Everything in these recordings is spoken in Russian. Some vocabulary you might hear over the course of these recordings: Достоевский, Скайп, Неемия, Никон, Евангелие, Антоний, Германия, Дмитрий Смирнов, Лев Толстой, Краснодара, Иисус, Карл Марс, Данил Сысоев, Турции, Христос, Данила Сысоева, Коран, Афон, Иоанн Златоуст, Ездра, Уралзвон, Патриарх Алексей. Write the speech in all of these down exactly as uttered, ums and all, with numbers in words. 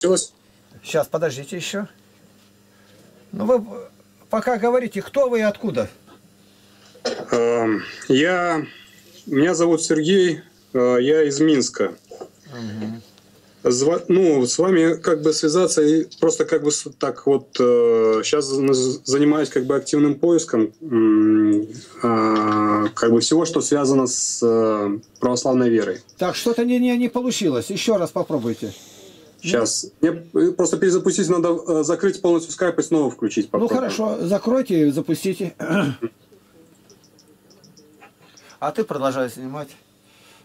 Сейчас, подождите еще. Ну вы пока говорите, кто вы и откуда? Я... Меня зовут Сергей, я из Минска. Угу. Зва... Ну, с вами как бы связаться и просто как бы так вот... Сейчас занимаюсь как бы активным поиском как бы всего, что связано с православной верой. Так, что-то не, не, не получилось. Еще раз попробуйте. Сейчас. Мне просто перезапустить надо, закрыть полностью скайп и снова включить. Попробуем. Ну хорошо, закройте и запустите. А ты продолжай снимать.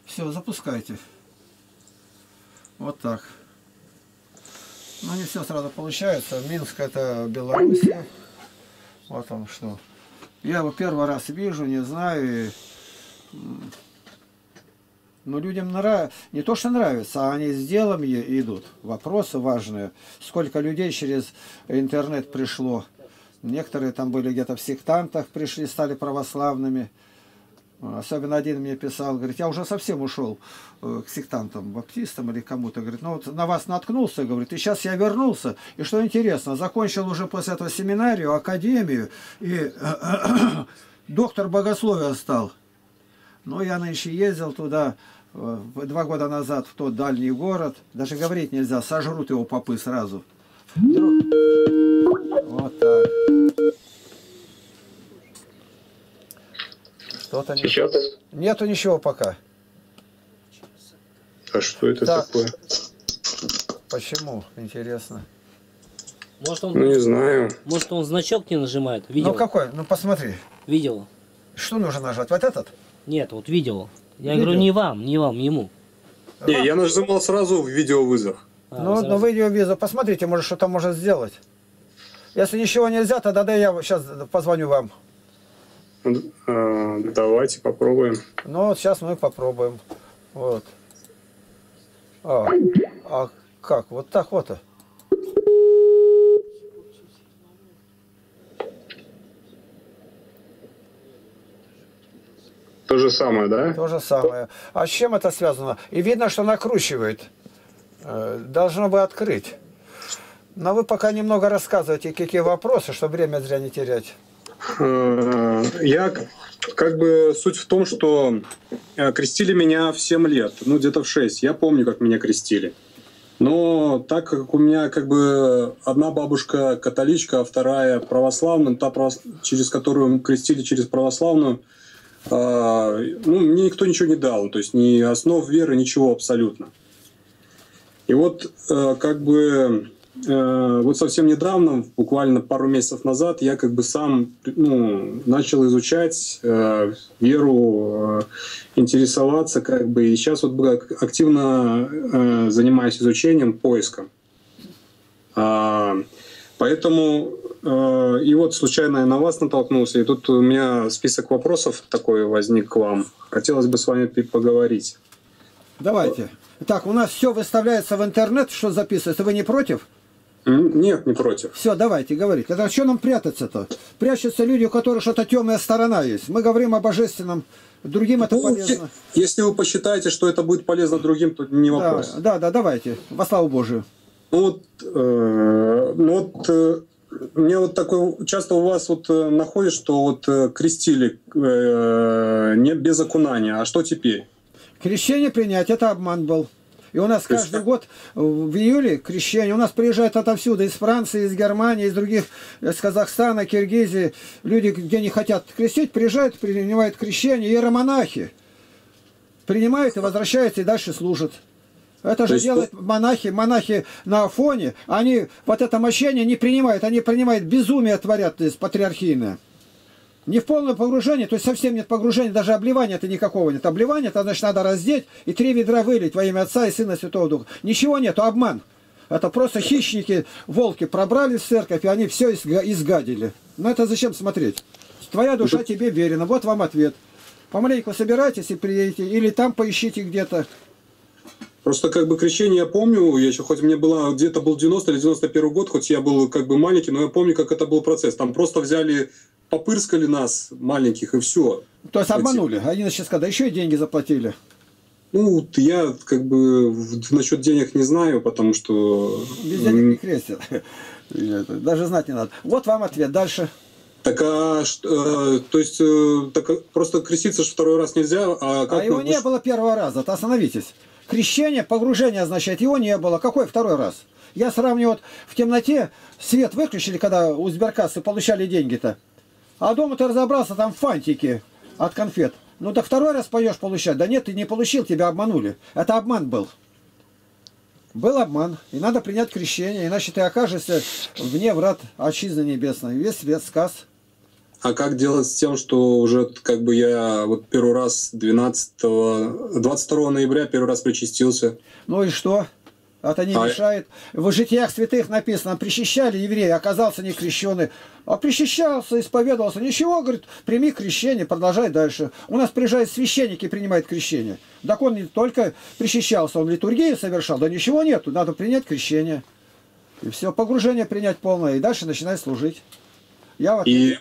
Все, запускайте. Вот так. Ну не все сразу получается. Минск — это Беларусь. Вот там что. Я его первый раз вижу, не знаю. И... Но людям нравится, не то что нравится, а они с делом идут. Вопросы важные. Сколько людей через интернет пришло. Некоторые там были где-то в сектантах, пришли, стали православными. Особенно один мне писал, говорит, я уже совсем ушел к сектантам, баптистам или кому-то. Говорит, ну вот на вас наткнулся, говорит, и сейчас я вернулся. И что интересно, закончил уже после этого семинарию, академию, и доктор богословия стал. Но я нынче ездил туда два года назад, в тот дальний город. Даже говорить нельзя, сожрут его попы сразу. Друг... Вот так. Что-то ничего. Нету ничего пока. А что это так. такое? Почему? Интересно. Может, он... Ну не знаю. Может, он значок не нажимает? Видел? Ну какой? Ну посмотри. Видел. Что нужно нажать? Вот этот? Нет, вот видео. Я видео? говорю, не вам, не вам, ему. Не, я нажимал сразу в видеовызов. А, ну, вот на видеовызов. Посмотрите, может, что там можно сделать. Если ничего нельзя, тогда да, я сейчас позвоню вам. А, давайте попробуем. Ну, вот сейчас мы попробуем. Вот. А, а как? Вот так вот. -то. То же самое, да? То же самое. А с чем это связано? И видно, что накручивает. Должно бы открыть. Но вы пока немного рассказывайте, какие вопросы, чтобы время зря не терять. Я, как бы, суть в том, что крестили меня в семь лет, ну, где-то в шесть. Я помню, как меня крестили. Но так как у меня, как бы, одна бабушка католичка, а вторая православная, та, через которую крестили через православную, А, ну, мне никто ничего не дал, то есть ни основ веры, ничего абсолютно. И вот э, как бы э, вот совсем недавно, буквально пару месяцев назад, я как бы сам ну, начал изучать э, веру, э, интересоваться, как бы, и сейчас вот активно э, занимаюсь изучением, поиском. А, Поэтому э, и вот случайно я на вас натолкнулся, и тут у меня список вопросов такой возник к вам. Хотелось бы с вами поговорить. Давайте. Так, у нас все выставляется в интернет, что записывается. Вы не против? Нет, не против. Все, давайте, говорить. Тогда что нам прятаться-то? Прячутся люди, у которых что-то темная сторона есть. Мы говорим о божественном. Другим это ну, полезно. Если вы посчитаете, что это будет полезно другим, то не вопрос. Да, да, да, давайте. Во славу Божию. Ну вот, э, ну вот э, мне вот такой часто у вас вот э, находит, что вот э, крестили э, не без окунания. А что теперь? Крещение принять — это обман был. И у нас каждый год в июле крещение. У нас приезжают отовсюду, из Франции, из Германии, из других, из Казахстана, Киргизии. Люди, где не хотят крестить, приезжают, принимают крещение. Иеромонахи принимают и возвращаются, и дальше служат. Это же делают монахи, монахи на Афоне, они вот это мощение не принимают, они принимают безумие, творят здесь патриархийное. Не в полное погружение, то есть совсем нет погружения, даже обливания-то никакого нет. Обливание, это значит надо раздеть и три ведра вылить во имя Отца и Сына Святого Духа. Ничего нету, обман. Это просто хищники, волки пробрались в церковь, и они все изгадили. Но это зачем смотреть? Твоя душа тебе верена, вот вам ответ. Помаленьку собирайтесь и приедете, или там поищите где-то. Просто как бы крещение я помню, я еще, хоть мне было где-то был девяностый или девяносто первый год, хоть я был как бы маленький, но я помню, как это был процесс. Там просто взяли, попырскали нас, маленьких, и все. То есть обманули. Они сейчас когда еще и деньги заплатили. Ну, вот я как бы насчет денег не знаю, потому что... Без денег не крестят. Даже знать не надо. Вот вам ответ. Дальше. Так, а, э, то есть, э, так, просто креститься же второй раз нельзя. А, как а его не было первого раза. То остановитесь. Крещение, погружение означает, его не было. Какой второй раз? Я сравню, вот в темноте свет выключили, когда у сберкассы получали деньги-то. А дома ты разобрался, там фантики от конфет. Ну так второй раз поешь получать. Да нет, ты не получил, тебя обманули. Это обман был. Был обман. И надо принять крещение, иначе ты окажешься вне врат отчизны небесной. Весь свет сказ. А как делать с тем, что уже как бы я вот первый раз двенадцатого, двадцать второго ноября первый раз причастился? Ну и что? Это не а... мешает. В житиях святых написано, причащали еврея, оказался не крещеный. А причащался, исповедовался. Ничего, говорит, прими крещение, продолжай дальше. У нас приезжают священники, принимают крещение. Так он не только причащался, он литургию совершал. Да ничего нету, надо принять крещение. И все, погружение принять полное. И дальше начинай служить. Я вот... И...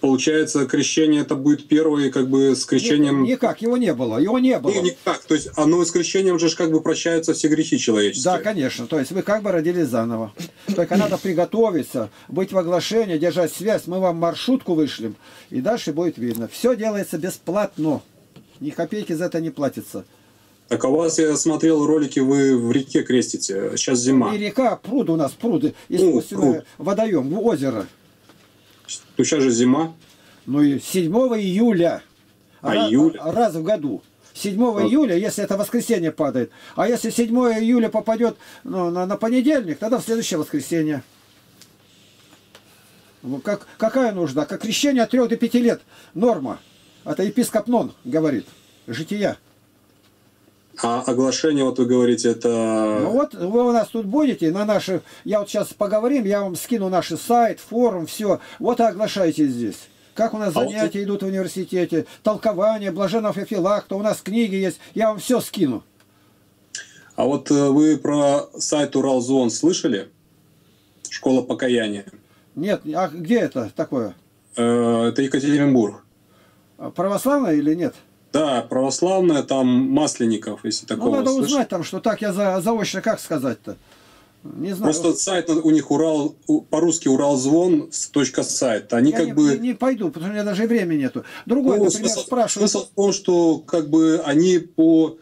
Получается, крещение это будет первое, как бы с крещением... Никак, его не было, его не было. И никак, то есть оно с крещением же как бы прощаются все грехи человеческие. Да, конечно, то есть вы как бы родились заново. Только надо приготовиться, быть в оглашении, держать связь, мы вам маршрутку вышлем, и дальше будет видно. Все делается бесплатно, ни копейки за это не платится. Так а у вас, я смотрел ролики, вы в реке крестите, сейчас зима. И река, пруд у нас, пруды, искусственный водоем, озеро. Ну, сейчас же зима. Ну и седьмого июля. А раз, июля? Раз в году. седьмого июля, если это воскресенье падает. А если седьмое июля попадет ну, на, на понедельник, тогда в следующее воскресенье. Ну, как, какая нужда? Как крещение от трёх до пяти лет. Норма. Это епископ Нон говорит. Жития. А оглашение, вот вы говорите, это... Ну вот, вы у нас тут будете, на наши... Я вот сейчас поговорим, я вам скину наш сайт, форум, все. Вот и оглашайтесь здесь. Как у нас а занятия вот... идут в университете, толкование, Блаженного Филакта, у нас книги есть. Я вам все скину. А вот вы про сайт Уралзон слышали? Школа покаяния. Нет, а где это такое? Это Екатеринбург. Православная или нет? Да, православная, там Масленников, если такого слышать. Ну, надо слышать. Узнать там, что так я за, заочно, как сказать-то? Не знаю. Просто сайт у них Урал, по-русски Уралзвон, точка сайт. Они я как не, бы... не пойду, потому что у меня даже времени нету. Другой, ну, например, смысл, спрашивают... Смысл в том, что как бы они по...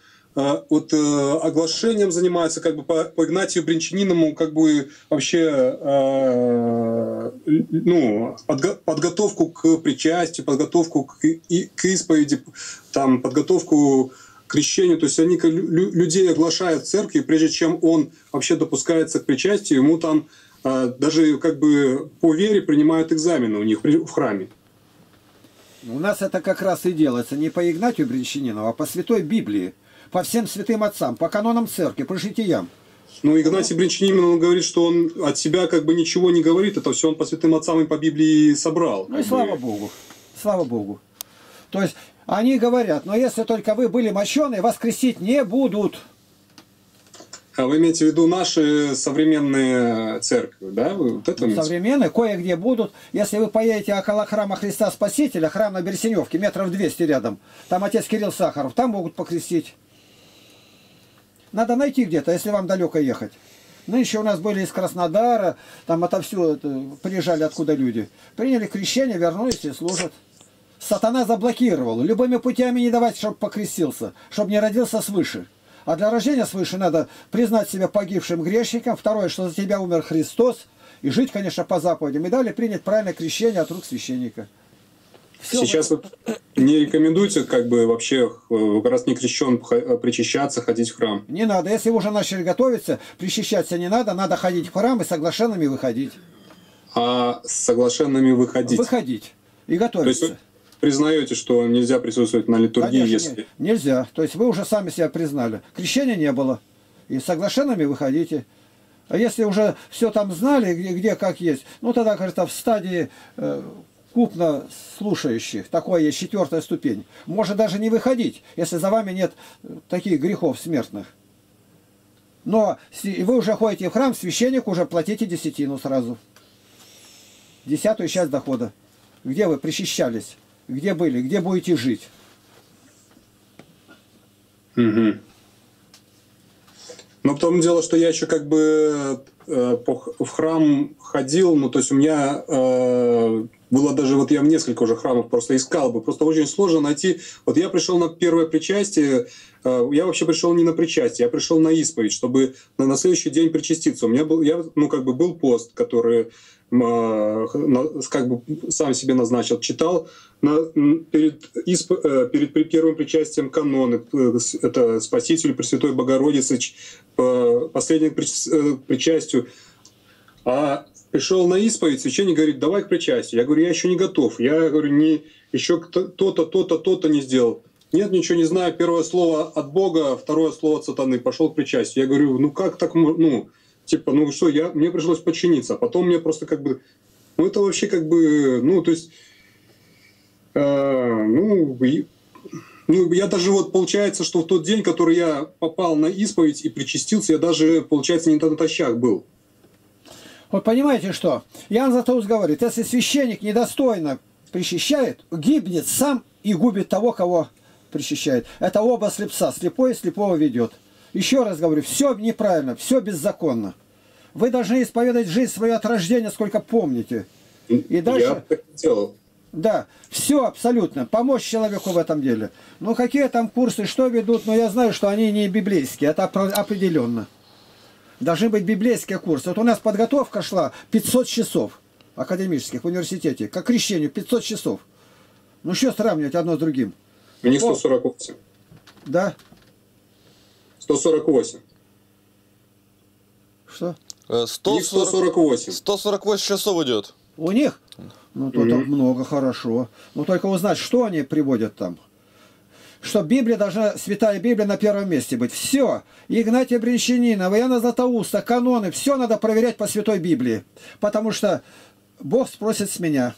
Вот э, оглашением занимаются, как бы по, по Игнатию Брянчанинову, как бы вообще э, ну, подго подготовку к причастию, подготовку к, и, к исповеди, там, подготовку к крещению. То есть они лю людей оглашают в церкви, прежде чем он вообще допускается к причастию, ему там э, даже как бы по вере принимают экзамены у них в храме. У нас это как раз и делается не по Игнатию Брянчанинову, а по Святой Библии. По всем святым отцам, по канонам церкви, по житиям. Ну, Игнатий Брянчанинов, он говорит, что он от себя как бы ничего не говорит, это все он по святым отцам и по Библии собрал. Ну и слава Богу, слава Богу. То есть они говорят, но если только вы были мощеные, вас крестить не будут. А вы имеете в виду наши современные церкви, да? Вот это современные, кое-где будут. Если вы поедете около храма Христа Спасителя, храм на Берсеневке, метров двести рядом, там отец Кирилл Сахаров, там могут покрестить. Надо найти где-то, если вам далеко ехать. Ну, еще у нас были из Краснодара, там отовсюду приезжали, откуда люди. Приняли крещение, вернулись и служат. Сатана заблокировал. Любыми путями не давать, чтобы покрестился, чтобы не родился свыше. А для рождения свыше надо признать себя погибшим грешником. Второе, что за тебя умер Христос. И жить, конечно, по заповедям. И далее принять правильное крещение от рук священника. Все сейчас вот не рекомендуется, как бы вообще, как раз не крещен, причащаться, ходить в храм. Не надо. Если вы уже начали готовиться, причащаться не надо. Надо ходить в храм и с оглашенными выходить. А с соглашенными выходить? Выходить и готовиться. То есть вы признаете, что нельзя присутствовать на литургии? Конечно, если... нельзя. То есть вы уже сами себя признали. Крещения не было. И с соглашенными выходите. А если уже все там знали, где, где как есть, ну тогда, кажется, в стадии... Э, купно слушающих, такое есть четвертая ступень, может даже не выходить, если за вами нет таких грехов смертных. Но вы уже ходите в храм, священник уже платите десятину сразу. Десятую часть дохода. Где вы причащались, где были, где будете жить. Угу. Но в том дело, что я еще как бы в храм ходил, ну то есть у меня э, было даже, вот я в несколько уже храмов просто искал бы, просто очень сложно найти. Вот я пришел на первое причастие, э, я вообще пришел не на причастие, я пришел на исповедь, чтобы на, на следующий день причаститься. У меня был, я, ну как бы был пост, который э, как бы сам себе назначил, читал на, перед, исп, э, перед первым причастием каноны, э, это Спасителю Пресвятой Богородицы, э, последнее э, причастие. А пришел на исповедь, священник говорит, давай к причастию. Я говорю, я еще не готов. Я говорю, не, еще кто-то, то-то, то-то не сделал. Нет, ничего не знаю. Первое слово от Бога, второе слово от сатаны. Пошел к причастию. Я говорю, ну как так, ну, типа, ну что, я, мне пришлось подчиниться. А потом мне просто как бы, ну это вообще как бы, ну то есть, э, ну... Ну, я даже вот, получается, что в тот день, который я попал на исповедь и причастился, я даже, получается, не натощак был. Вот понимаете что? Иоанн Златоуст говорит, если священник недостойно причащает, гибнет сам и губит того, кого причащает. Это оба слепца, слепой слепого ведет. Еще раз говорю, все неправильно, все беззаконно. Вы должны исповедать жизнь свою от рождения, сколько помните. И дальше... Я хотел. Да, все абсолютно. Помочь человеку в этом деле. Ну, какие там курсы, что ведут, но я знаю, что они не библейские, это определенно. Должны быть библейские курсы. Вот у нас подготовка шла пятьсот часов академических в университете, как крещению, пятьсот часов. Ну, что сравнивать одно с другим? У них сто сорок восемь. Да? сто сорок восемь. Что? сто сорок восемь. сто сорок восемь часов идет. У них? Ну, то там много, хорошо. Но только узнать, что они приводят там. Что Библия должна, Святая Библия на первом месте быть. Все. Игнатия Брянчанинова, Иоанна Златоуста, каноны, все надо проверять по Святой Библии. Потому что Бог спросит с меня.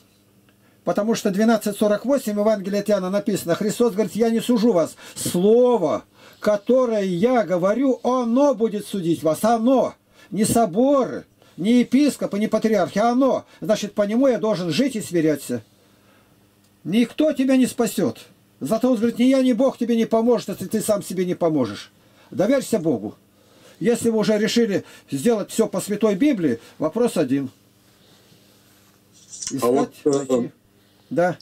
Потому что двенадцать сорок восемь Евангелия от Иоанна написано, Христос говорит, я не сужу вас. Слово, которое я говорю, оно будет судить вас. Оно. Не соборы. Не епископ и не патриарх, а оно. Значит, по нему я должен жить и сверяться. Никто тебя не спасет. Зато он говорит, ни я, ни Бог тебе не поможет, если ты сам себе не поможешь. Доверься Богу. Если вы уже решили сделать все по Святой Библии, вопрос один. Искать, а вот, э, да.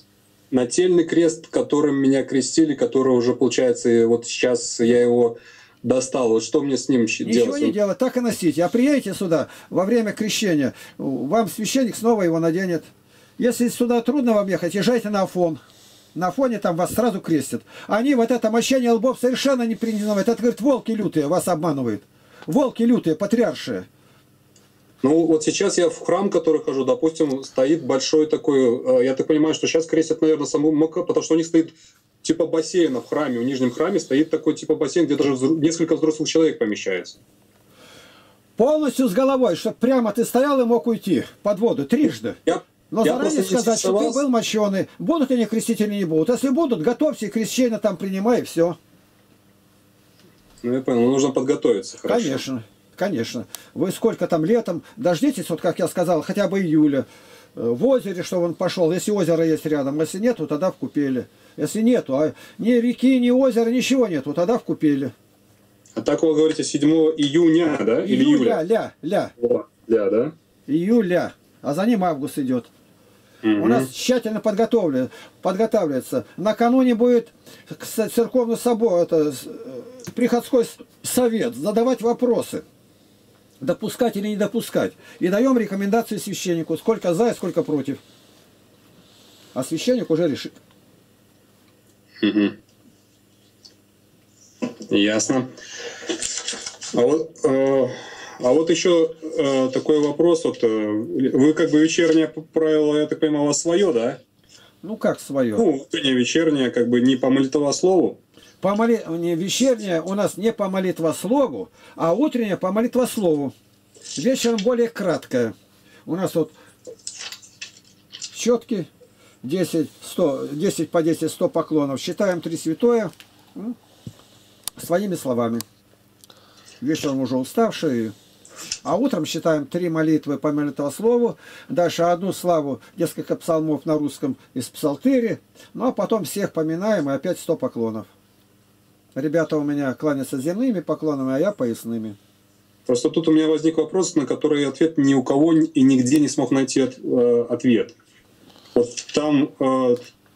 Нательный крест, которым меня крестили, который уже, получается, вот сейчас я его... достал. Вот что мне с ним делать? Ничего не делать, так и носите. А приедете сюда во время крещения, вам священник снова его наденет. Если сюда трудно вам ехать, езжайте на Афон. На Афоне там вас сразу крестят. Они вот это мощение лбов совершенно не принимают. Это, говорит, волки лютые вас обманывают. Волки лютые, патриаршие. Ну, вот сейчас я в храм, который хожу, допустим, стоит большой такой... Я так понимаю, что сейчас крестят, наверное, саму Мока, потому что у них стоит... типа бассейна в храме, в нижнем храме стоит такой типа бассейн, где даже несколько взрослых человек помещается. Полностью с головой, чтобы прямо ты стоял и мог уйти под воду трижды. Я, Но я заранее сказать, что ты был моченый. Будут они крестить или не будут? Если будут, готовься, крещение там принимай, и все. Ну я понял, нужно подготовиться. Хорошо. Конечно, конечно. Вы сколько там летом, дождитесь, вот как я сказал, хотя бы июля. В озере, чтобы он пошел, если озеро есть рядом, если нету, тогда в купели. Если нету, а ни реки, ни озера, ничего нету, тогда в купели. А так вы говорите седьмого июня, да? Или июля? Ля, ля. О, ля, да? Июля. А за ним август идет. Угу. У нас тщательно подготавливается. Накануне будет церковный собор, это приходской совет, задавать вопросы. Допускать или не допускать. И даем рекомендацию священнику, сколько за и сколько против. А священник уже решит. Угу. Ясно. А вот, э, а вот еще э, такой вопрос. Вот, э, вы как бы вечернее правило, я так понимаю, свое, да? Ну как свое? Ну, не вечернее, как бы не по молитвослову. По моли... Вечерняя у нас не по молитвослову, а утренняя по молитвослову. Вечером более краткая. У нас вот четки десять, сто, десять по десять, сто поклонов. Считаем три святое своими словами. Вечером уже уставшие. А утром считаем три молитвы по молитвослову, дальше одну славу, несколько псалмов на русском из псалтыри, ну а потом всех поминаем и опять сто поклонов. Ребята у меня кланятся земными поклонами, а я поясными. Просто тут у меня возник вопрос, на который ответ ни у кого и нигде не смог найти ответ. Вот там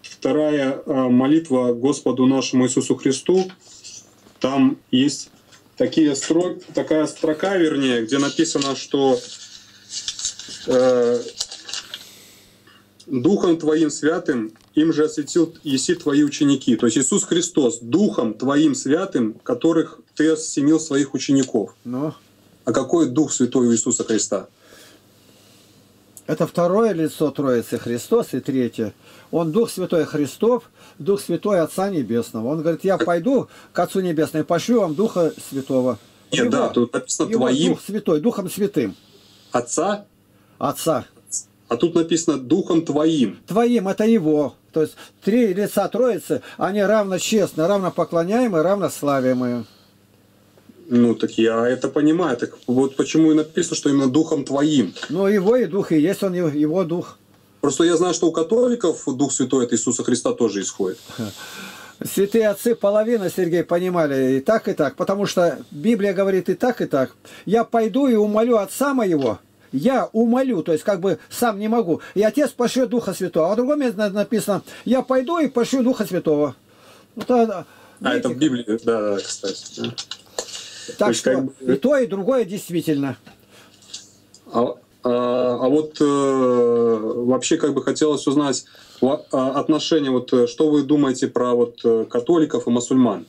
вторая молитва Господу нашему Иисусу Христу, там есть такие строки, такая строка, вернее, где написано, что «Духом Твоим святым им же осветил еси Твои ученики». То есть Иисус Христос Духом Твоим святым, которых Ты осенил своих учеников. Но... А какой Дух Святой у Иисуса Христа? Это второе лицо Троицы Христос и третье. Он Дух Святой Христов, Дух Святой Отца Небесного. Он говорит, я пойду к Отцу Небесному и пошлю вам Духа Святого. Нет, его, да, тут написано Твоим. Дух Святой, Духом Святым. Отца? Отца. А тут написано Духом Твоим. Твоим, это Его. То есть три лица Троицы, они равно честны, равно поклоняемые, равно славимые. Ну, так я это понимаю. Так вот почему и написано, что именно Духом Твоим. Ну, Его и Дух, и есть Он, Его Дух. Просто я знаю, что у католиков Дух Святой от Иисуса Христа тоже исходит. Святые отцы половина, Сергей, понимали и так, и так. Потому что Библия говорит и так, и так. Я пойду и умолю Отца Моего. Я умолю, то есть как бы сам не могу. И Отец пошлет Духа Святого. А в другом месте написано, я пойду и пошлю Духа Святого. Вот, а видите, это в Библии, да, да, кстати. Да. Так то есть, что как бы... и то, и другое действительно. А, а, а вот э, вообще как бы хотелось узнать отношение, вот, что вы думаете про вот, католиков и мусульман?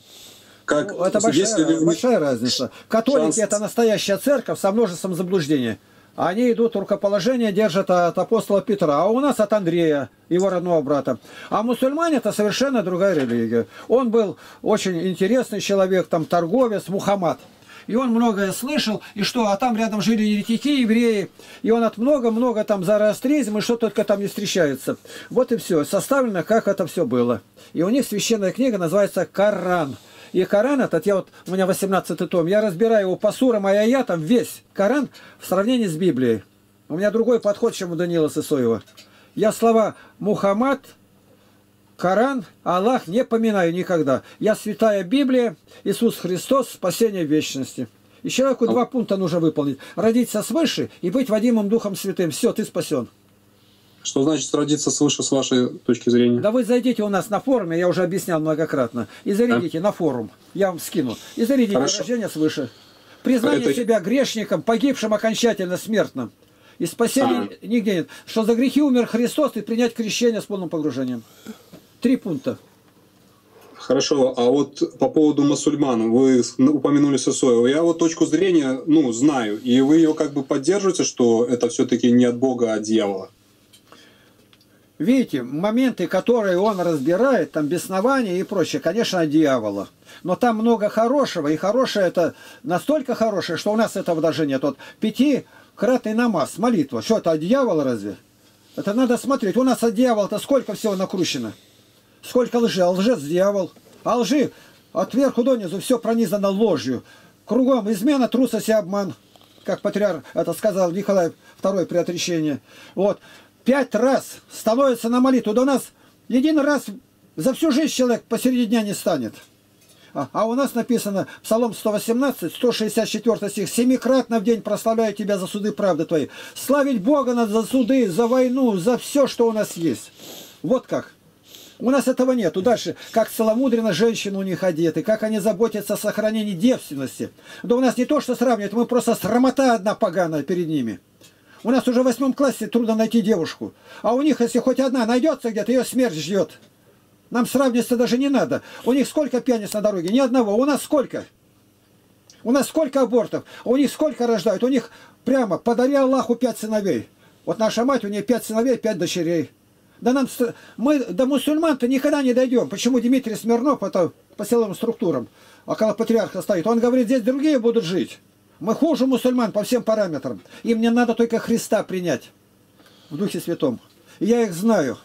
Как, ну, это большая, ли... большая разница. Католики — это настоящая церковь со множеством заблуждений. Они идут, рукоположение держат от апостола Петра, а у нас от Андрея, его родного брата. А мусульмане — это совершенно другая религия. Он был очень интересный человек, там торговец, Мухаммад. И он многое слышал, и что, а там рядом жили еретики, евреи, и он от много-много там зороастризм, и что только там не встречается. Вот и все, составлено, как это все было. И у них священная книга называется «Коран». И Коран этот, я вот, у меня восемнадцатый том, я разбираю его по сурам, а я, я там весь Коран в сравнении с Библией. У меня другой подход, чем у Данила Сысоева. Я слова Мухаммад, Коран, Аллах не поминаю никогда. Я святая Библия, Иисус Христос, спасение вечности. И человеку два пункта нужно выполнить. Родиться свыше и быть водимым Духом Святым. Все, ты спасен. Что значит родиться свыше с вашей точки зрения? Да вы зайдите у нас на форуме, я уже объяснял многократно, и зарядите а? на форум, я вам скину, и зарядите рождение свыше. Признание Это... себя грешником, погибшим окончательно, смертным. И спасения а? нигде нет. Что за грехи умер Христос, и принять крещение с полным погружением. Три пункта. Хорошо, а вот по поводу мусульман, вы упомянули Сысоева, я вот точку зрения, ну, знаю, и вы ее как бы поддерживаете, что это все-таки не от Бога, а от дьявола? Видите, моменты, которые он разбирает, там беснование и прочее, конечно, от дьявола. Но там много хорошего, и хорошее это настолько хорошее, что у нас этого даже нет. Вот пятикратный намаз, молитва, что это от дьявола разве? Это надо смотреть. У нас от дьявола-то сколько всего накручено? Сколько лжи? А лжец дьявол. А лжи от верху донизу все пронизано ложью. Кругом измена, трусость и обман. Как патриарх это сказал Николай Второй при отречении. Вот. Пять раз становится на молитву. Да у нас один раз за всю жизнь человек посередине дня не станет. А, а у нас написано Псалом сто восемнадцать, сто шестьдесят четвёртый стих. Семикратно в день прославляю тебя за суды правды твоей. Славить Бога надо за суды, за войну, за все, что у нас есть. Вот как. У нас этого нету. Дальше, как целомудренно женщины у них одеты, как они заботятся о сохранении девственности. Да у нас не то, что сравнивают, мы просто срамота одна поганая перед ними. У нас уже в восьмом классе трудно найти девушку. А у них, если хоть одна найдется где-то, ее смерть ждет. Нам сравниваться даже не надо. У них сколько пьяниц на дороге? Ни одного. У нас сколько? У нас сколько абортов? У них сколько рождают? У них прямо подари Аллаху пять сыновей. Вот наша мать, у нее пять сыновей, пять дочерей. Да нам, мы до мусульман-то никогда не дойдем. Почему Дмитрий Смирнов, это по силовым структурам, около патриарха стоит, он говорит, здесь другие будут жить. Мы хуже мусульман по всем параметрам. Им не надо только Христа принять в Духе Святом. И я их знаю.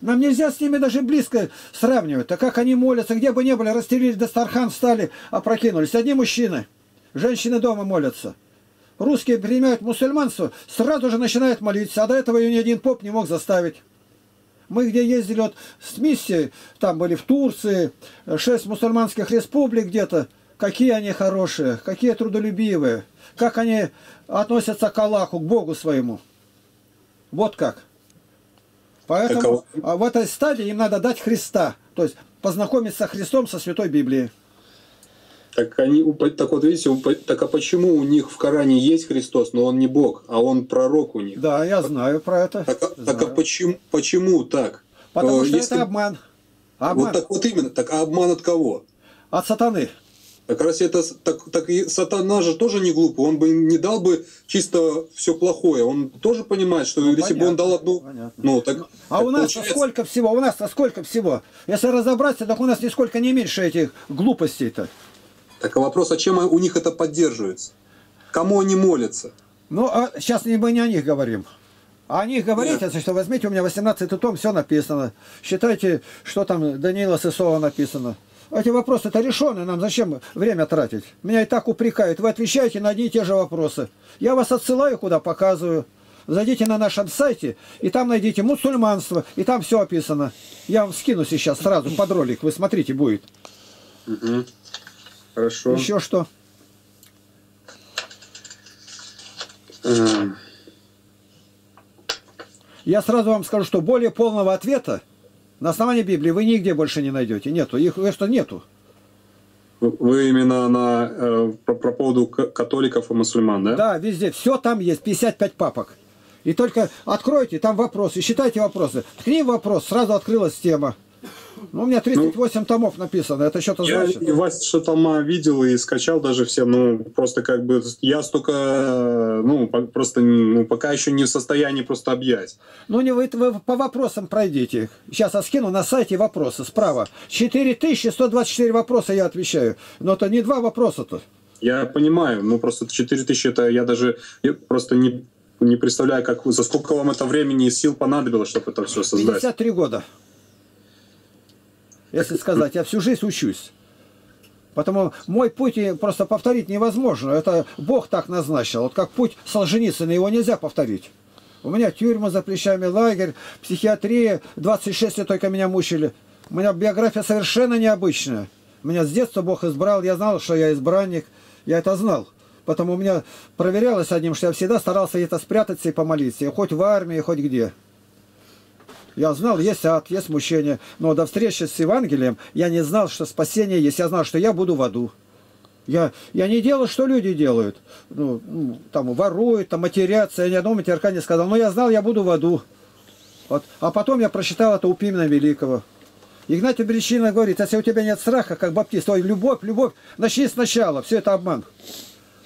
Нам нельзя с ними даже близко сравнивать. А как они молятся, где бы ни были, расстелились дастархан, встали, опрокинулись. Одни мужчины, женщины дома молятся. Русские принимают мусульманство, сразу же начинают молиться. А до этого ее ни один поп не мог заставить. Мы где ездили вот с миссией, там были в Турции, шесть мусульманских республик где-то. Какие они хорошие, какие трудолюбивые, как они относятся к Аллаху, к Богу своему. Вот как. Поэтому в этой стадии им надо дать Христа, то есть познакомиться со Христом, со Святой Библией. Так, они, так вот видите, так а почему у них в Коране есть Христос, но он не Бог, а он пророк у них? Да, я знаю про это. Так, так знаю. А почему, почему так? Потому что Если... это обман. обман. Вот так вот именно. Так а обман от кого? От сатаны. Как раз это так, так и сатана же тоже не глупый, он бы не дал бы чисто все плохое, он тоже понимает, что ну, если понятно, бы он дал одну, понятно. ну так. Ну, а так у нас сколько всего, у нас сколько всего. Если разобраться, так у нас нисколько не меньше этих глупостей-то. Так а вопрос, а чем у них это поддерживается? Кому они молятся? Ну а сейчас мы не о них говорим. А о них говорить, если что, возьмите у меня восемнадцатый том, все написано. Считайте, что там Данила Сысоева написано. Эти вопросы-то решены, нам зачем время тратить? Меня и так упрекают. Вы отвечаете на одни и те же вопросы. Я вас отсылаю, куда показываю. Зайдите на нашем сайте, и там найдите мусульманство, и там все описано. Я вам скину сейчас сразу под ролик, вы смотрите, будет. Угу. Хорошо. Еще что? Эм... Я сразу вам скажу, что более полного ответа на основании Библии вы нигде больше не найдете. Нету. Их что нету. Вы именно на, э, по, по поводу католиков и мусульман, да? Да, везде. Все там есть. пятьдесят пять папок. И только откройте, там вопросы. Считайте вопросы. К ним вопрос. Сразу открылась тема. Ну, у меня тридцать восемь ну, томов написано. Это что-то значит. Я ваши тома видел и скачал даже все. Ну, просто как бы я столько... Ну, просто ну, пока еще не в состоянии просто объять. Ну, не вы, вы по вопросам пройдите. Сейчас я скину на сайте вопросы справа. четыре тысячи сто двадцать четыре вопроса я отвечаю. Но это не два вопроса-то. Я понимаю. Ну, просто четыре тысячи это я даже я просто не, не представляю, как, за сколько вам это времени и сил понадобилось, чтобы это все создать. пятьдесят три года. Если сказать, я всю жизнь учусь. Потому мой путь просто повторить невозможно. Это Бог так назначил. Вот как путь Солженицына, его нельзя повторить. У меня тюрьма за плечами, лагерь, психиатрия. двадцать шесть лет только меня мучили. У меня биография совершенно необычная. Меня с детства Бог избрал. Я знал, что я избранник. Я это знал. Потому у меня проверялось одним, что я всегда старался где-то спрятаться и помолиться. И хоть в армии, хоть где. Я знал, есть ад, есть мучение. Но до встречи с Евангелием я не знал, что спасение есть. Я знал, что я буду в аду. Я, я не делал, что люди делают. Ну, там воруют, там матерятся. Я ни одного матерка не сказал. Но я знал, я буду в аду. Вот. А потом я прочитал это у Пимина Великого. Игнатий Брянчанинов говорит, если у тебя нет страха, как баптист, ой, любовь, любовь, начни сначала. Все это обман.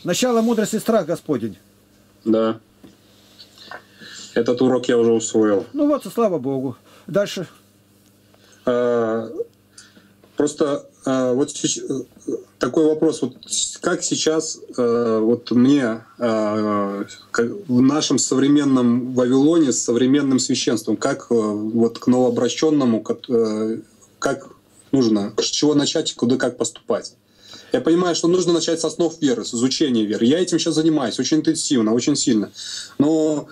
Начало мудрости — страх Господень. Да. Этот урок я уже усвоил. Ну вот, и слава Богу. Дальше. А, просто а, вот такой вопрос. Вот как сейчас а, вот мне а, как в нашем современном Вавилоне с современным священством, как вот к новообращенному, как, как нужно, с чего начать, куда как поступать? Я понимаю, что нужно начать с основ веры, с изучения веры. Я этим сейчас занимаюсь очень интенсивно, очень сильно. Но...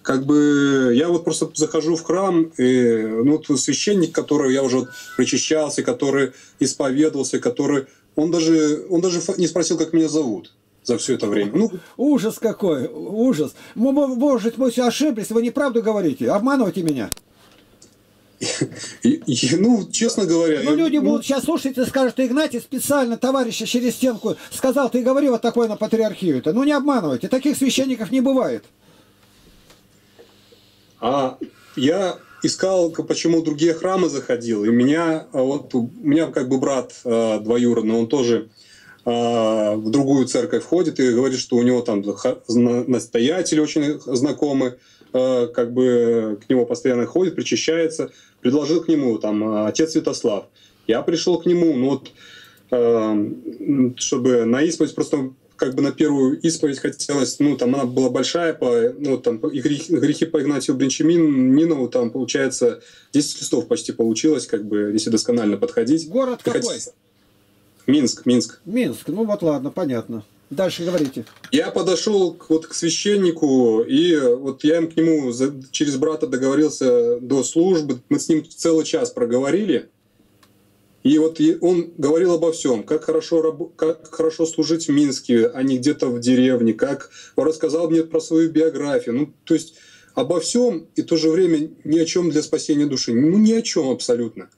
Как бы я вот просто захожу в храм, и ну, священник, который я уже причащался, который исповедовался, который. Он даже, он даже не спросил, как меня зовут за все это время. Ну, ужас какой! Ужас! Может, мы все ошиблись, вы неправду говорите, обманываете меня. И, и, ну, честно говоря... Ну, я, люди будут ну... сейчас слушать и скажут, Игнатий специально товарища через стенку сказал, ты говори вот такое на патриархию-то. Ну, не обманывайте, таких священников не бывает. А я искал, почему другие храмы заходил. И меня, вот, у меня как бы брат э, двоюродный, он тоже э, в другую церковь ходит и говорит, что у него там настоятель очень знакомый, э, как бы к нему постоянно ходит, причащается. Предложил к нему там отец Святослав. Я пришел к нему, ну, вот, э, чтобы на исповедь просто... Как бы на первую исповедь хотелось, ну, там она была большая, по, ну, там, и грехи, грехи по Игнатию Брянчанинову, там, получается, десять листов почти получилось, как бы, если досконально подходить. Город какой? Хотелось... Минск, Минск. Минск, ну вот ладно, понятно. Дальше говорите. Я подошел к, вот, к священнику, и вот я им к нему за, через брата договорился до службы. Мы с ним целый час проговорили. И вот и он говорил обо всем, как хорошо, как хорошо служить в Минске, а не где-то в деревне, как рассказал мне про свою биографию. Ну, то есть обо всем и в то же время ни о чем для спасения души. Ну, ни о чем абсолютно.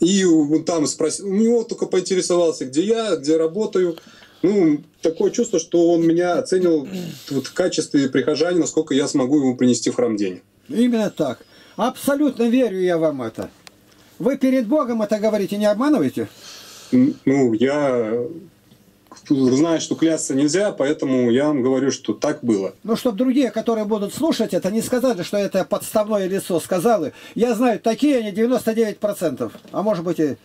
И он там спросил, у него только поинтересовался, где я, где работаю. Ну, такое чувство, что он меня оценил вот, в качестве прихожанина, насколько я смогу ему принести в храм денег. Именно так. Абсолютно верю я вам это. Вы перед Богом это говорите, не обманываете? Ну, я знаю, что клясться нельзя, поэтому я вам говорю, что так было. Ну, чтобы другие, которые будут слушать это, не сказали, что это подставное лицо, сказали. Я знаю, такие они девяносто девять процентов. А может быть и...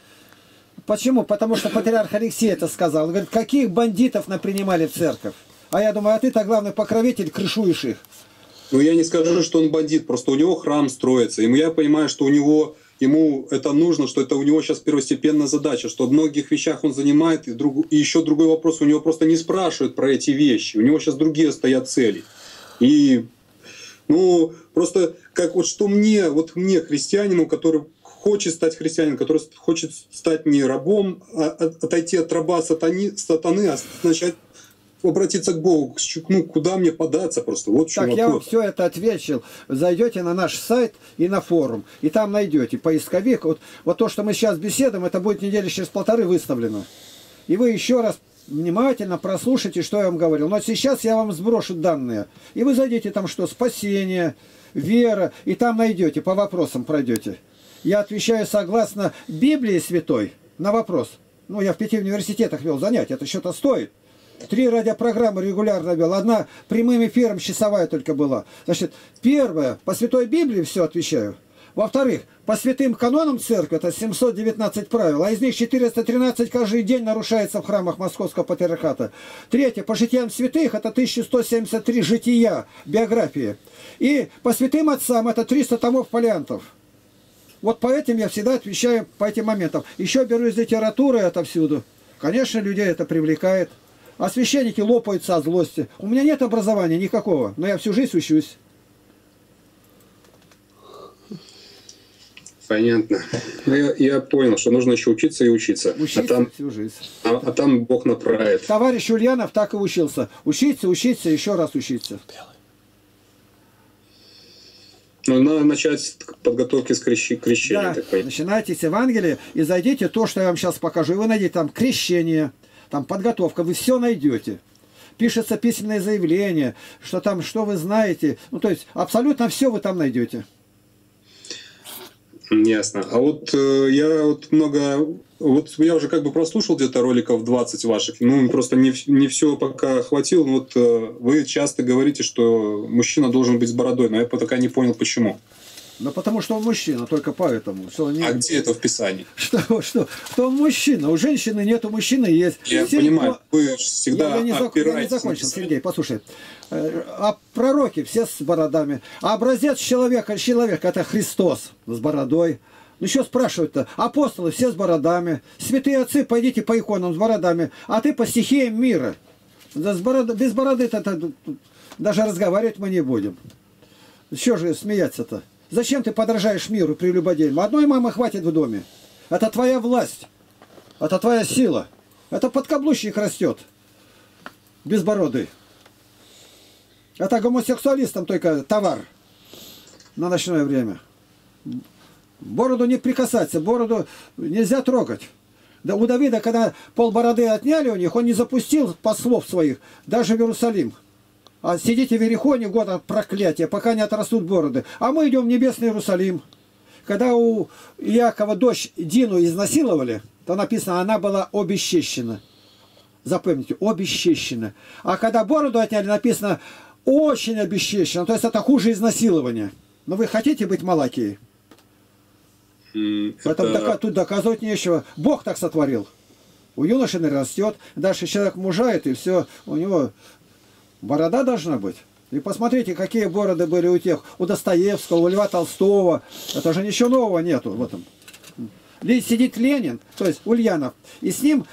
Почему? Потому что патриарх Алексей это сказал. Он говорит, каких бандитов напринимали в церковь? А я думаю, а ты-то главный покровитель, крышуешь их. Ну, я не скажу, что он бандит, просто у него храм строится. И я понимаю, что у него... Ему это нужно, что это у него сейчас первостепенная задача, что в многих вещах он занимает, и, друг, и еще другой вопрос, у него просто не спрашивают про эти вещи, у него сейчас другие стоят цели. И, ну, просто как вот что мне, вот мне, христианину, который хочет стать христианином, который хочет стать не рабом, а отойти от раба сатани, сатаны, а начать обратиться к Богу, ну, куда мне податься просто. Вот так, я вам все это ответил. Зайдете на наш сайт и на форум, и там найдете поисковик. Вот, вот то, что мы сейчас беседуем, это будет недели через полторы выставлено. И вы еще раз внимательно прослушайте, что я вам говорил. Но сейчас я вам сброшу данные. И вы зайдете там, что спасение, вера, и там найдете, по вопросам пройдете. Я отвечаю согласно Библии Святой на вопрос. Ну, я в пяти университетах вел занятия, это что-то стоит. Три радиопрограммы регулярно вел. Одна прямым эфиром, часовая только была. Значит, первое, по Святой Библии все отвечаю. Во-вторых, по святым канонам церкви, это семьсот девятнадцать правил, а из них четыреста тринадцать каждый день нарушается в храмах Московского патриархата. Третье, по житиям святых, это тысяча сто семьдесят три жития, биографии. И по святым отцам, это триста томов палеантов. Вот по этим я всегда отвечаю, по этим моментам. Еще беру из литературы отовсюду. Конечно, людей это привлекает. А священники лопаются от злости. У меня нет образования никакого, но я всю жизнь учусь. Понятно. Я, я понял, что нужно еще учиться и учиться. Учиться а там, всю жизнь. А, а там Бог направит. Товарищ Ульянов так и учился. Учиться, учиться, еще раз учиться. Ну, надо начать с подготовки с крещи, крещения. Да, начинайте с Евангелия и зайдите то, что я вам сейчас покажу. И вы найдете там крещение. Там подготовка, вы все найдете. Пишется письменное заявление, что там, что вы знаете. Ну, то есть, абсолютно все вы там найдете. Ясно. А вот э, я вот много... Вот я уже как бы прослушал где-то роликов двадцать ваших. Ну, просто не, не все пока хватило. Вот э, вы часто говорите, что мужчина должен быть с бородой, но я пока не понял, почему. Да потому что он мужчина, только поэтому. Что не... А где это в Писании? Что, что? Что он мужчина? У женщины нет, у мужчины есть. Я Все понимаю, но... вы всегда я, я не опираетесь. Я не закончил, Сергей, послушай. А пророки все с бородами. А образец человека, человека, это Христос с бородой. Ну что спрашивают-то? Апостолы все с бородами. Святые отцы, пойдите по иконам с бородами. А ты по стихиям мира. Да с бород... Без бороды-то даже разговаривать мы не будем. Еще же смеяться-то? Зачем ты подражаешь миру при любодеянии? Одной мамы хватит в доме. Это твоя власть. Это твоя сила. Это подкаблучник растет. Безбородый. Это гомосексуалистам только товар. На ночное время. Бороду не прикасаться. Бороду нельзя трогать. Да у Давида, когда полбороды отняли у них, он не запустил послов своих. Даже в Иерусалим. А сидите в Иерихоне год от проклятия, пока не отрастут бороды. А мы идем в небесный Иерусалим. Когда у Иакова дочь Дину изнасиловали, то написано, она была обесчещена. Запомните, обесчещена. А когда бороду отняли, написано, очень обесчещена. То есть это хуже изнасилования. Но вы хотите быть Малакией? Это... Поэтому тут доказывать нечего. Бог так сотворил. У юношины растет. Дальше человек мужает, и все, у него... Борода должна быть. И посмотрите, какие бороды были у тех, у Достоевского, у Льва Толстого. Это же ничего нового нету в этом. сидит Ленин, то есть Ульянов, и с ним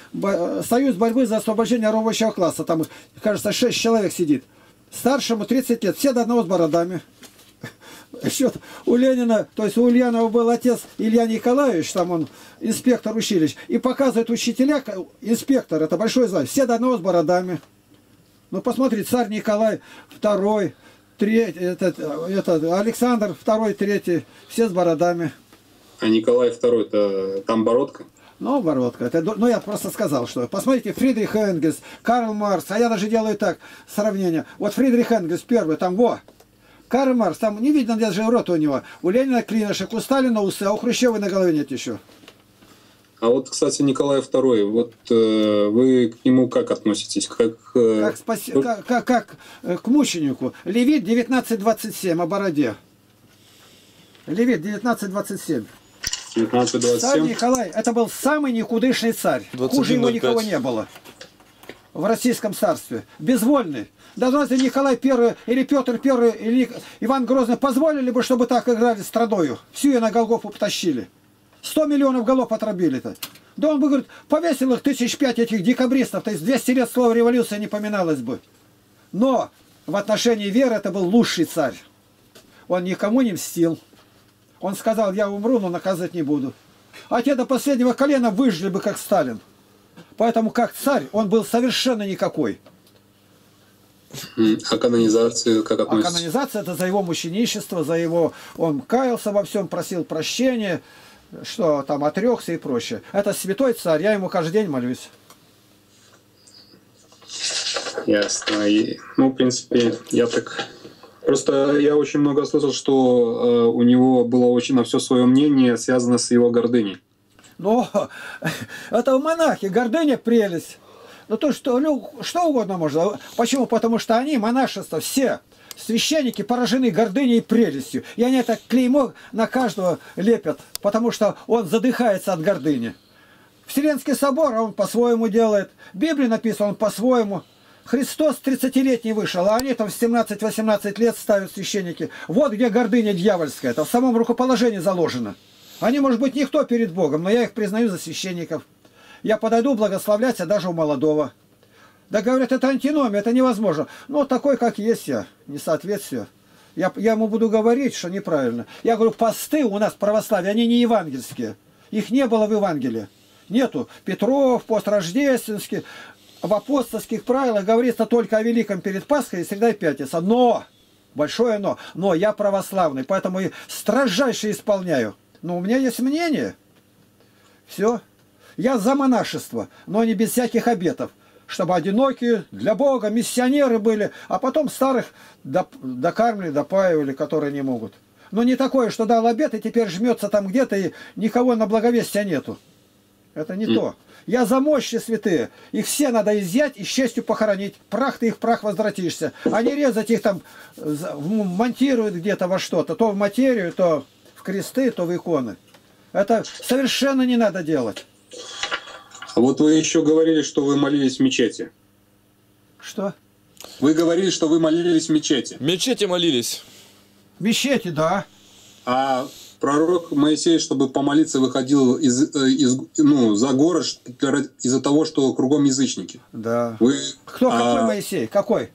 союз борьбы за освобождение рабочего класса. Там, кажется, шесть человек сидит. Старшему тридцать лет, все до одного с бородами. Еще у Ленина, то есть у Ульянова был отец Илья Николаевич, там он инспектор училищ, и показывает учителя, инспектор, это большой знак, все до одного с бородами. Ну, посмотрите, царь Николай второй, третий, этот, этот, Александр второй, третий, все с бородами. А Николай второй-то там бородка? Ну, бородка. Это, ну, я просто сказал, что... Посмотрите, Фридрих Энгельс, Карл Марс, а я даже делаю так, сравнение. Вот Фридрих Энгельс первый, там, во... Карл Марс, там не видно даже рот у него. У Ленина клинышек, у Сталина усы, а у Хрущева на голове нет еще. А вот, кстати, Николай второй, вот э, вы к нему как относитесь? Как, э... как, спаси... ну... как, как, как к мученику. Левит девятнадцать двадцать семь, о бороде. Левит девятнадцать двадцать семь. девятнадцать двадцать семь. Царь Николай, это был самый никудышный царь. двадцать один ноль пять. Хуже его никого не было в Российском царстве. Безвольный. Да разве Николай Первый или Петр Первый или Иван Грозный позволили бы, чтобы так играли страдою? Всю ее на Голгофу потащили. Сто миллионов голов отрубили-то. Да он бы, говорит, повесил их тысяч пять этих декабристов, то есть двести лет слова революции не поминалось бы. Но в отношении веры это был лучший царь. Он никому не мстил. Он сказал, я умру, но наказывать не буду. А те до последнего колена выжили бы, как Сталин. Поэтому, как царь, он был совершенно никакой. А канонизация как относится? А канонизация — это за его мученичество, за его... Он каялся во всем, просил прощения, что там, отрекся и прочее. Это святой царь, я ему каждый день молюсь. Ясно. И, ну, в принципе, я так... Просто я очень много слышал, что э, у него было очень на все свое мнение, связано с его гордыней. Ну, это в монахи, гордыня прелесть. Ну, то, что, ну, что угодно можно. Почему? Потому что они, монашество, все священники поражены гордыней и прелестью. И они это клеймо на каждого лепят, потому что он задыхается от гордыни. Вселенский собор он по-своему делает. Библия написана, он по-своему. Христос тридцатилетний вышел, а они там в семнадцать-восемнадцать лет ставят священники. Вот где гордыня дьявольская, это в самом рукоположении заложено. Они, может быть, никто перед Богом, но я их признаю за священников. Я подойду благословляться даже у молодого. Да говорят, это антиномия, это невозможно. Но такой, как есть я, несоответствие. Я, я ему буду говорить, что неправильно. Я говорю, посты у нас в православии, они не евангельские. Их не было в Евангелии. Нету. Петров, пост рождественский... В апостольских правилах говорится только о великом перед Пасхой и среда и пятница. Но! Большое но! Но я православный, поэтому и строжайше исполняю. Но у меня есть мнение. Все. Я за монашество, но не без всяких обетов. Чтобы одинокие, для Бога, миссионеры были, а потом старых докармливали, допаивали, которые не могут. Но не такое, что дал обет и теперь жмется там где-то и никого на благовестие нету. Это не mm. то. Я за мощи святые. Их все надо изъять и с честью похоронить. Прах ты их прах возвратишься. А не резать их там, монтируют где-то во что-то. То в материю, то в кресты, то в иконы. Это совершенно не надо делать. А вот вы еще говорили, что вы молились в мечети. Что? Вы говорили, что вы молились в мечети. В мечети молились. В мечети, да. А... Пророк Моисей, чтобы помолиться, выходил из, из, ну, за город из-за того, что кругом язычники. Да. Вы, Кто? А... Какой Моисей? Какой?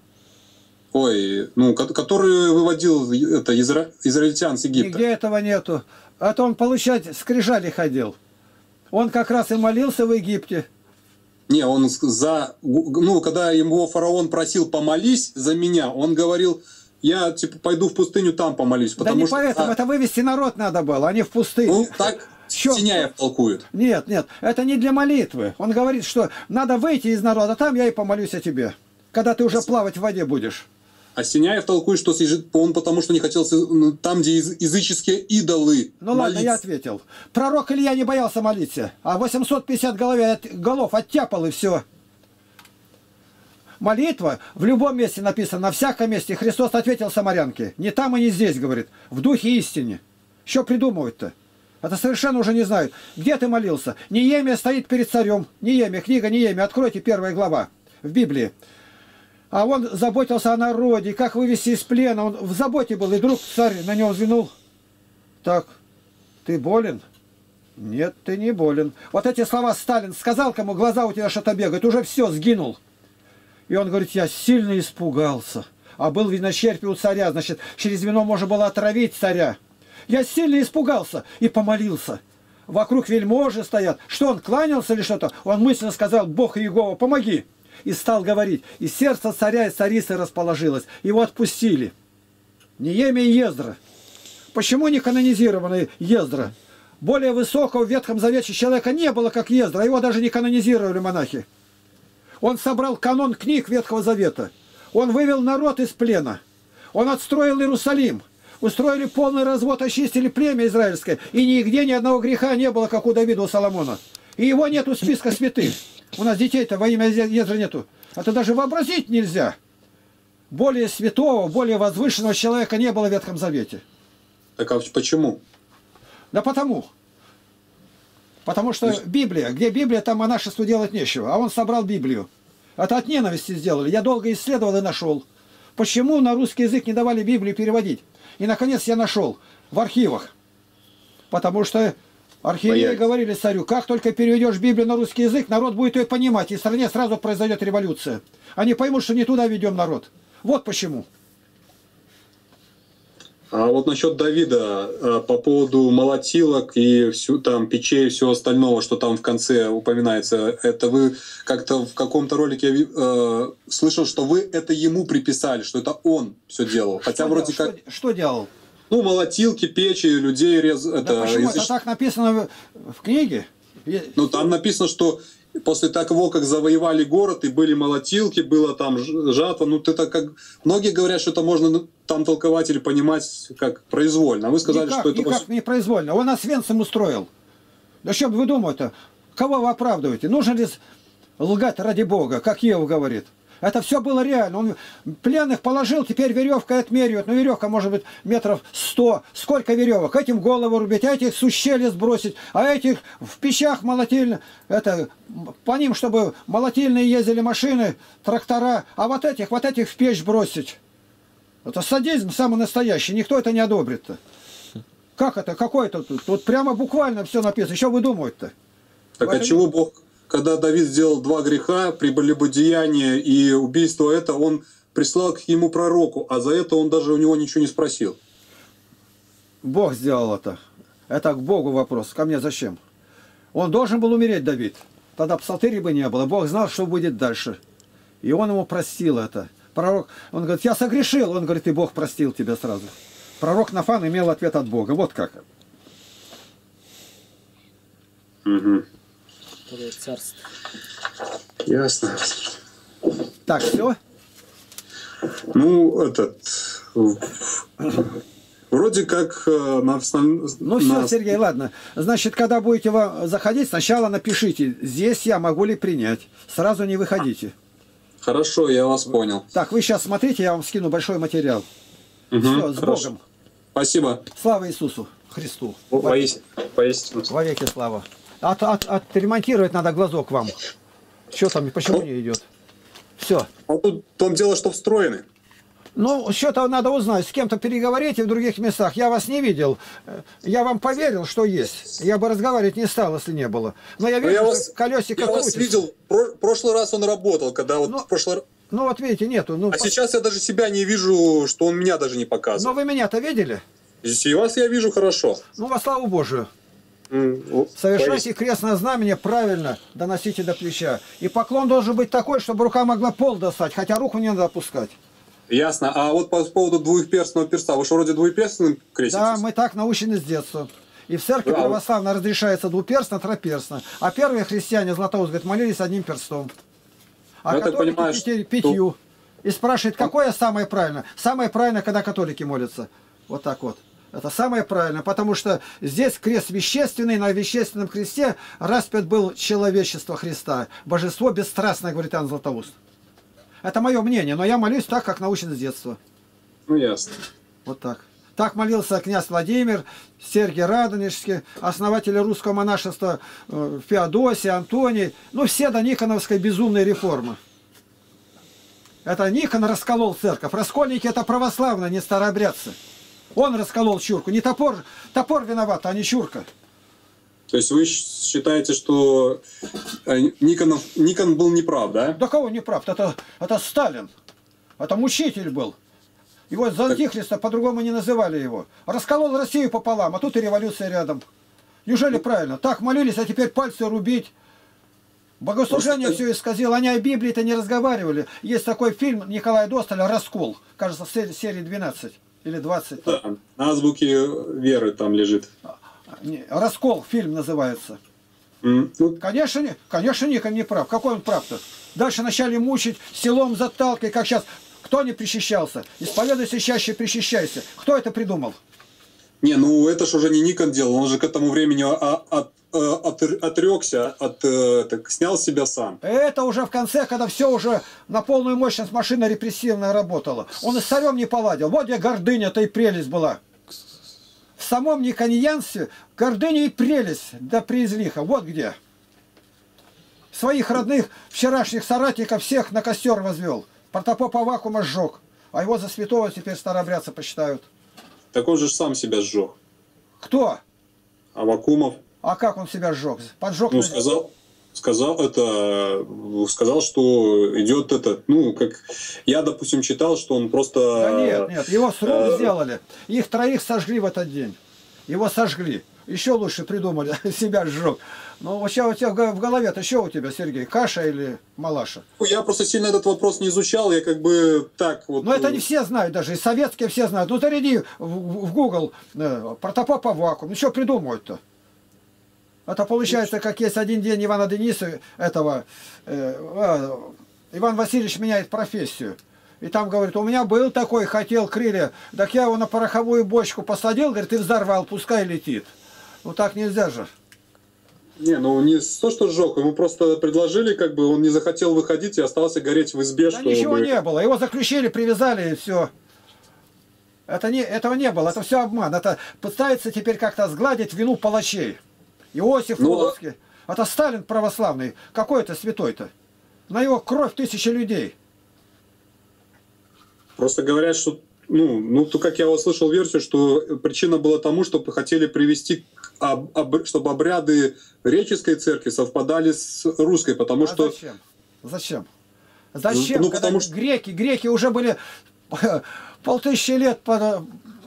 Ой, ну, который выводил это, изра... израильтян с Египта. Нигде этого нету. А то он, получать, скрижали ходил. Он как раз и молился в Египте. Не, он за... Ну, когда ему фараон просил «помолись за меня», он говорил... Я, типа, пойду в пустыню, там помолюсь. Да не что... поэтому, а... это вывести народ надо было, а не в пустыню. Ну, так Синяев толкует. Нет, нет, это не для молитвы. Он говорит, что надо выйти из народа, а там я и помолюсь о тебе, когда ты уже плавать в воде будешь. А Синяев толкует, что он потому что не хотел там, где языческие идолы. Ну молиться. Ладно, я ответил. Пророк Илья не боялся молиться, а восемьсот пятьдесят голов оттяпал и все. Молитва в любом месте написана, на всяком месте. Христос ответил самарянке. Не там и не здесь, говорит. В духе истине. Что придумывать-то? Это совершенно уже не знают. Где ты молился? Неемия стоит перед царем. Неемия, книга Неемия. Откройте первая глава в Библии. А он заботился о народе, как вывести из плена. Он в заботе был, и вдруг царь на него взглянул. Так, ты болен? Нет, ты не болен. Вот эти слова Сталин сказал, кому глаза у тебя что-то бегают, уже все, сгинул. И он говорит, я сильно испугался. А был в иночерпе у царя, значит, через вино можно было отравить царя. Я сильно испугался и помолился. Вокруг вельможи стоят. Что, он кланялся или что-то? Он мысленно сказал, Бог и Иегова, помоги. И стал говорить. И сердце царя и царицы расположилось. Его отпустили. Неемия и Ездра. Почему не канонизированный Ездра? Более высокого в Ветхом Завете человека не было, как Ездра. Его даже не канонизировали монахи. Он собрал канон книг Ветхого Завета. Он вывел народ из плена. Он отстроил Иерусалим. Устроили полный развод, очистили племя израильское. И нигде ни одного греха не было, как у Давида, у Соломона. И его нету в списке святых. У нас детей-то во имя Ездры нету. Это даже вообразить нельзя. Более святого, более возвышенного человека не было в Ветхом Завете. Так а почему? Да потому. Потому что Библия, где Библия, там монашеству делать нечего. А он собрал Библию. Это от ненависти сделали. Я долго исследовал и нашел. Почему на русский язык не давали Библию переводить? И, наконец, я нашел в архивах. Потому что архиереи говорили царю, как только переведешь Библию на русский язык, народ будет ее понимать, и в стране сразу произойдет революция. Они поймут, что не туда ведем народ. Вот почему. А вот насчет Давида, по поводу молотилок и всю, там, печей и всего остального, что там в конце упоминается, это вы как-то в каком-то ролике я, э, слышал, что вы это ему приписали, что это он все делал. Хотя что вроде делал? Как... Что, что делал? Ну, молотилки, печи, людей резали. Да почему? Из... Это так написано в книге? Ну, там написано, что... После того, как завоевали город, и были молотилки, было там жатва, ну, ты так как... Многие говорят, что это можно там толковать или понимать как произвольно. А вы сказали, никак, что это... Никак не произвольно. Он нас Венцем устроил. Да что бы вы думали-то? Кого вы оправдываете? Нужно ли лгать ради Бога, как Ева говорит? Это все было реально. Он пленных положил, теперь веревкой отмеривают. Ну, веревка может быть метров сто. Сколько веревок? Этим голову рубить, а этих с ущелья сбросить, а этих в печах молотильно. Это по ним, чтобы молотильные ездили машины, трактора, а вот этих, вот этих в печь бросить. Это садизм самый настоящий. Никто это не одобрит-то. Как это? Какой это тут? Тут прямо буквально все написано. Что вы думаете-то? Так а чего Бог? Когда Давид сделал два греха, прелюбодеяние и убийство, это он прислал к ему пророку, а за это он даже у него ничего не спросил. Бог сделал это. Это к Богу вопрос. Ко мне зачем? Он должен был умереть, Давид. Тогда псалтыри бы не было. Бог знал, что будет дальше. И он ему простил это. Пророк, он говорит, я согрешил. Он говорит, и Бог простил тебя сразу. Пророк Нафан имел ответ от Бога. Вот как. Угу. Царство. Ясно. Так, все? Ну, этот... Вроде как... Э, на... Ну все, Сергей, ладно. Значит, когда будете вам заходить, сначала напишите, здесь я могу ли принять. Сразу не выходите. Хорошо, я вас понял. Так, вы сейчас смотрите, я вам скину большой материал. Угу, все, с хорошо. Богом. Спасибо. Слава Иисусу Христу. Поистину. Во веки слава. От, от, отремонтировать надо глазок вам. Что там, почему не идет? Все. А тут в том дело, что встроены. Ну, что-то надо узнать. С кем-то переговорите в других местах. Я вас не видел. Я вам поверил, что есть. Я бы разговаривать не стал, если не было. Но я вижу, что колесико крутится. Я вас видел. В прошлый раз он работал, когда вот в прошлый раз... Ну, вот видите, нету. Ну, а сейчас я даже себя не вижу, что он меня даже не показывает. Но вы меня-то видели? И вас я вижу хорошо. Ну, во славу Божию. Совершайте крестное знамение правильно, доносите до плеча. И поклон должен быть такой, чтобы рука могла пол достать, хотя руку не надо опускать. Ясно. А вот по поводу двухперстного перста, вы что, вроде двухперстным креститесь? Да, мы так научены с детства. И в церкви да, православно вот. Разрешается двуперстно, троперстно. А первые христиане, Златоуст говорит, молились одним перстом. А ну, католики понимаю, пяти, что... пятью. И спрашивает, какое самое правильное? Самое правильное, когда католики молятся. Вот так вот. Это самое правильное, потому что здесь крест вещественный, на вещественном кресте распят был человечество Христа. Божество бесстрастное, говорит Иоанн Златоуст. Это мое мнение, но я молюсь так, как научен с детства. Ну, ясно. Вот так. Так молился князь Владимир, Сергий Радонежский, основатели русского монашества Феодосий, Антоний. Ну, все до никоновской безумной реформы. Это Никон расколол церковь. Раскольники — это православные, не старообрядцы. Он расколол чурку. Не топор, топор виноват, а не чурка. То есть вы считаете, что Никонов, Никон был неправ, да? Да кого неправ? Это, это Сталин. Это мучитель был. Его из антихриста, по-другому не называли его. Расколол Россию пополам, а тут и революция рядом. Неужели правильно? Так молились, а теперь пальцы рубить. Богослужение просто... все исказило. Они о Библии-то не разговаривали. Есть такой фильм Николая Достоля «Раскол». Кажется, серии двенадцать или двадцать. Да, на азбуке веры там лежит. «Раскол» фильм называется. Mm. Конечно, не, конечно, Никон не прав. Какой он прав-то? Дальше начали мучить, селом заталкивать, как сейчас. Кто не причащался? Исповедуйся чаще, причащайся. Кто это придумал? Не, ну это же уже не Никон делал. Он же к этому времени от, от, отрекся, от, так, снял себя сам. Это уже в конце, когда все уже на полную мощность машина репрессивная работала. Он и с царем не поладил. Вот где гордыня-то и прелесть была. В самом Никоньянстве гордыня и прелесть, да преизлиха, вот где. Своих родных, вчерашних соратников всех на костер возвел. Протопопа Вакума сжег, а его за святого теперь старообрядца посчитают. Так он же сам себя сжег. Кто? Аввакумов. А как он себя сжег? Поджег? Ну, на... сказал, сказал, это, сказал, что идет этот, ну, как я, допустим, читал, что он просто... Да нет, нет, его с рук э... сделали. Их троих сожгли в этот день. Его сожгли. Еще лучше придумали, себя сжег. Ну, у тебя, у тебя в голове-то что у тебя, Сергей, каша или малаша? Я просто сильно этот вопрос не изучал, я как бы так вот... Ну, это не все знают даже, и советские все знают. Ну, заряди в Google э, протопопа Вакуум, ну, что придумывают-то? Это получается, как есть один день Ивана Дениса, этого... Э, э, Иван Васильевич меняет профессию. И там говорит, у меня был такой, хотел крылья, так я его на пороховую бочку посадил, говорит, и взорвал, пускай летит. Ну так нельзя же. Не, ну не то, что сжег, ему просто предложили, как бы он не захотел выходить и остался гореть в избе. Да чтобы... ничего не было, его заключили, привязали и все. Это не, этого не было, это все обман. Это пытается теперь как-то сгладить вину палачей. Иосиф Володский. Ну, это Сталин православный, какой-то святой-то. На его кровь тысячи людей. Просто говорят, что... Ну, ну, то, как я услышал версию, что причина была тому, что хотели привести, об, об, чтобы обряды греческой церкви совпадали с русской, потому а что... Зачем? Зачем? Зачем? Ну, потому что... Греки, греки уже были полтысячи лет под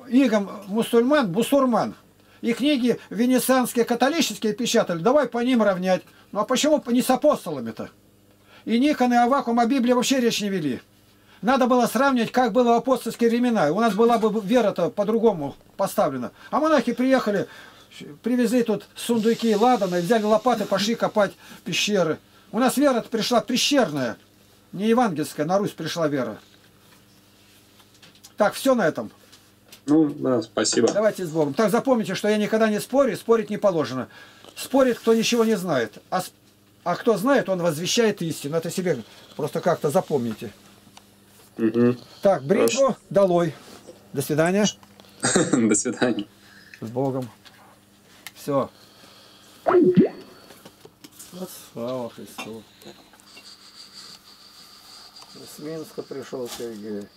игом мусульман, бусурман. И книги венецианские, католические печатали, давай по ним равнять. Ну, а почему не с апостолами-то? И Никон, и Аввакум о Библии вообще речь не вели. Надо было сравнивать, как было в апостольские времена. У нас была бы вера-то по-другому поставлена. А монахи приехали, привезли тут сундуки ладана, взяли лопаты, пошли копать пещеры. У нас вера-то пришла пещерная, не евангельская, на Русь пришла вера. Так, все на этом. Ну, да, спасибо. Давайте с Богом. Так, запомните, что я никогда не спорю, спорить не положено. Спорит, кто ничего не знает. А, а кто знает, он возвещает истину. Это себе просто как-то запомните. Угу. Так, бритву Хорошо. Долой. До свидания. До свидания. С Богом. Все. Вот слава Христу. С Минска пришел Сергей.